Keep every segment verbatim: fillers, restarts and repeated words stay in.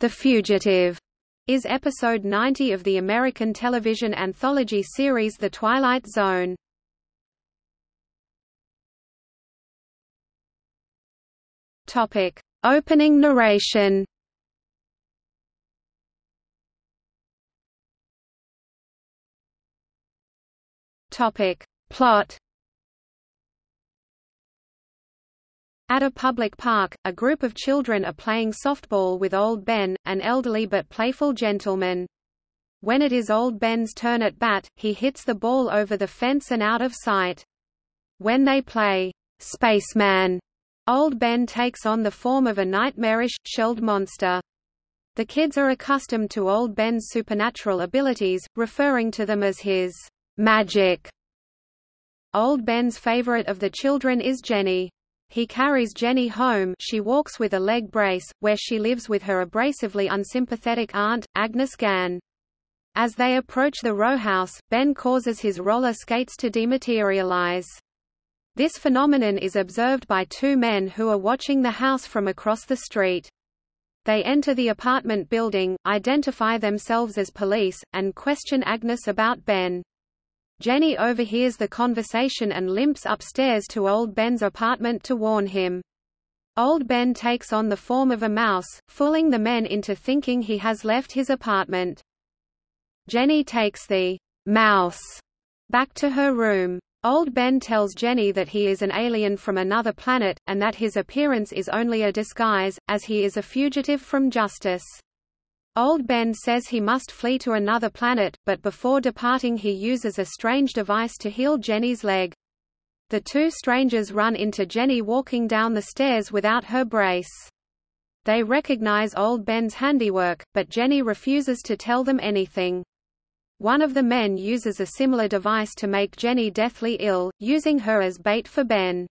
The Fugitive is episode ninety of the American television anthology series The Twilight Zone. Topic: Opening narration. Topic: Plot. At a public park, a group of children are playing softball with Old Ben, an elderly but playful gentleman. When it is Old Ben's turn at bat, he hits the ball over the fence and out of sight. When they play Spaceman, Old Ben takes on the form of a nightmarish, shelled monster. The kids are accustomed to Old Ben's supernatural abilities, referring to them as his magic. Old Ben's favorite of the children is Jenny. He carries Jenny home. She walks with a leg brace, where she lives with her abrasively unsympathetic aunt, Agnes Gann. As they approach the row house, Ben causes his roller skates to dematerialize. This phenomenon is observed by two men who are watching the house from across the street. They enter the apartment building, identify themselves as police, and question Agnes about Ben. Jenny overhears the conversation and limps upstairs to Old Ben's apartment to warn him. Old Ben takes on the form of a mouse, fooling the men into thinking he has left his apartment. Jenny takes the mouse back to her room. Old Ben tells Jenny that he is an alien from another planet, and that his appearance is only a disguise, as he is a fugitive from justice. Old Ben says he must flee to another planet, but before departing he uses a strange device to heal Jenny's leg. The two strangers run into Jenny walking down the stairs without her brace. They recognize Old Ben's handiwork, but Jenny refuses to tell them anything. One of the men uses a similar device to make Jenny deathly ill, using her as bait for Ben.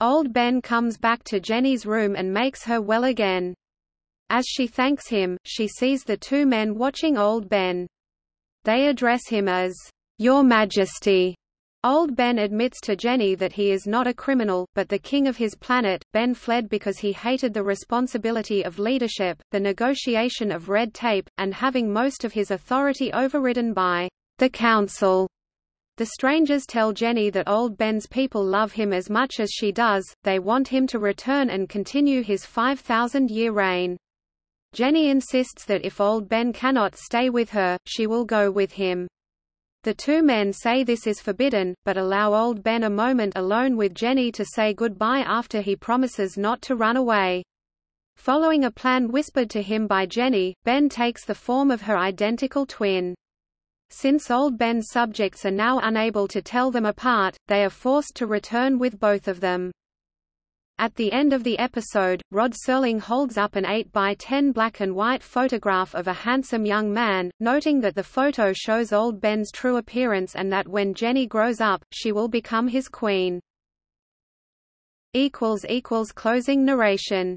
Old Ben comes back to Jenny's room and makes her well again. As she thanks him, she sees the two men watching Old Ben. They address him as, "Your Majesty." Old Ben admits to Jenny that he is not a criminal, but the king of his planet. Ben fled because he hated the responsibility of leadership, the negotiation of red tape, and having most of his authority overridden by the council. The strangers tell Jenny that Old Ben's people love him as much as she does, they want him to return and continue his five thousand year reign. Jenny insists that if Old Ben cannot stay with her, she will go with him. The two men say this is forbidden, but allow Old Ben a moment alone with Jenny to say goodbye after he promises not to run away. Following a plan whispered to him by Jenny, Ben takes the form of her identical twin. Since Old Ben's subjects are now unable to tell them apart, they are forced to return with both of them. At the end of the episode, Rod Serling holds up an eight by ten black and white photograph of a handsome young man, noting that the photo shows Old Ben's true appearance and that when Jenny grows up, she will become his queen. Closing narration.